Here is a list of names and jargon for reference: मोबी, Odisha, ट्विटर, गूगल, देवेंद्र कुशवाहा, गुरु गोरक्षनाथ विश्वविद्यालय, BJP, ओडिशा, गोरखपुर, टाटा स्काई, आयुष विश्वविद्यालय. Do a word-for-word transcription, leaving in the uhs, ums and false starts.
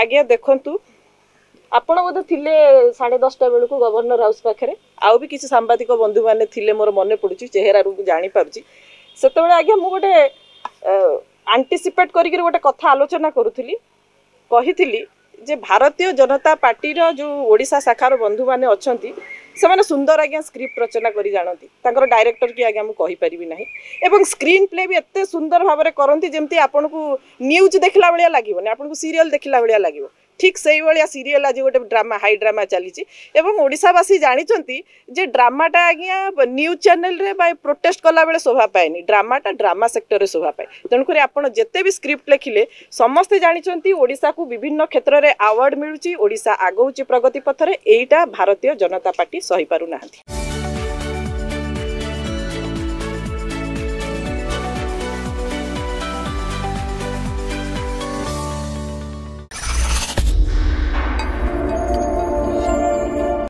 आज्ञा देखु आपण बोध थिले साढ़े दसटा बेलू गवर्नर हाउस पाखे आउ भी किसी सांबादिक बंधु मैंने थिले मोर मन पड़ू चेहरा जानी पार्ची से आज्ञा मु गोटे आंटीसीपेट करी गोटे कथा आलोचना करूली कही जे भारतीय जनता पार्टी जो ओडिशा शाखार बंधु मैंने अच्छा से सुंदर आज्ञा स्क्रिप्ट रचना कर जानती डायरेक्टर की आज्ञा मुझे ना एवं स्क्रीन प्ले भी एत सुंदर भाव में करती जमी आपन को न्यूज देखला भाया लगे आपन को सीरियल देखला भाया लगे ठीक से भाया सीरियल आज गोटे ड्रामा हाई ड्रामा चली ओडिशावासी जानते जे ड्रामाटा आज्ञा न्यूज चैनल रे प्रोटेस्ट कला बेले शोभा पाए ड्रामाटा ड्रामा सेक्टर में शोभा पाए तेणुकर आपड़ जिते भी स्क्रिप्ट लिखिले समस्ते जानते ओडिशा को विभिन्न क्षेत्र में आवार्ड मिलूची ओडिशा आगौची प्रगति पथरे एटा भारतीय जनता पार्टी सही पारुनाहांती।